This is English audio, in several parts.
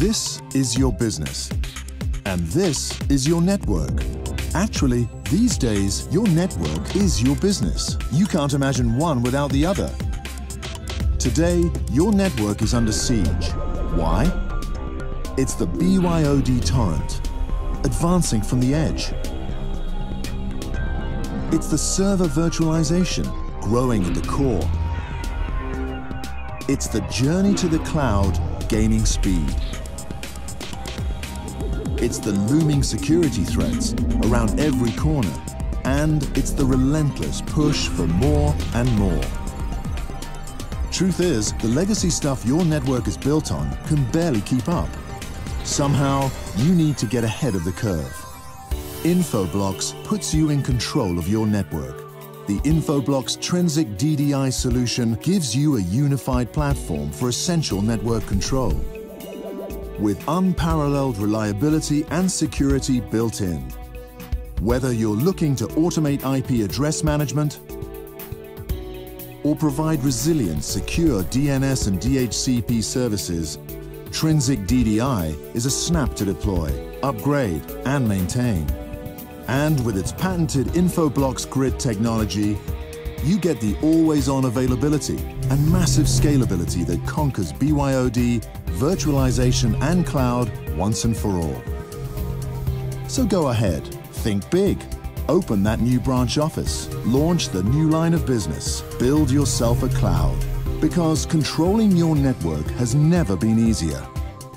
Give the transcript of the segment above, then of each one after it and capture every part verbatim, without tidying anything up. This is your business, and this is your network. Actually, these days, your network is your business. You can't imagine one without the other. Today, your network is under siege. Why? It's the B Y O D torrent, advancing from the edge. It's the server virtualization, growing at the core. It's the journey to the cloud, gaining speed. It's the looming security threats around every corner, and it's the relentless push for more and more. Truth is, the legacy stuff your network is built on can barely keep up. Somehow, you need to get ahead of the curve. Infoblox puts you in control of your network. The Infoblox Trinzic D D I solution gives you a unified platform for essential network control, with unparalleled reliability and security built in. Whether you're looking to automate I P address management or provide resilient, secure D N S and D H C P services, Trinzic D D I is a snap to deploy, upgrade, and maintain. And with its patented Infoblox grid technology, you get the always-on availability and massive scalability that conquers B Y O D, virtualization and cloud once and for all. So go ahead, think big. Open that new branch office. Launch the new line of business. Build yourself a cloud. Because controlling your network has never been easier.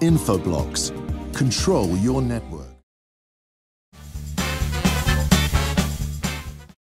Infoblox. Control your network.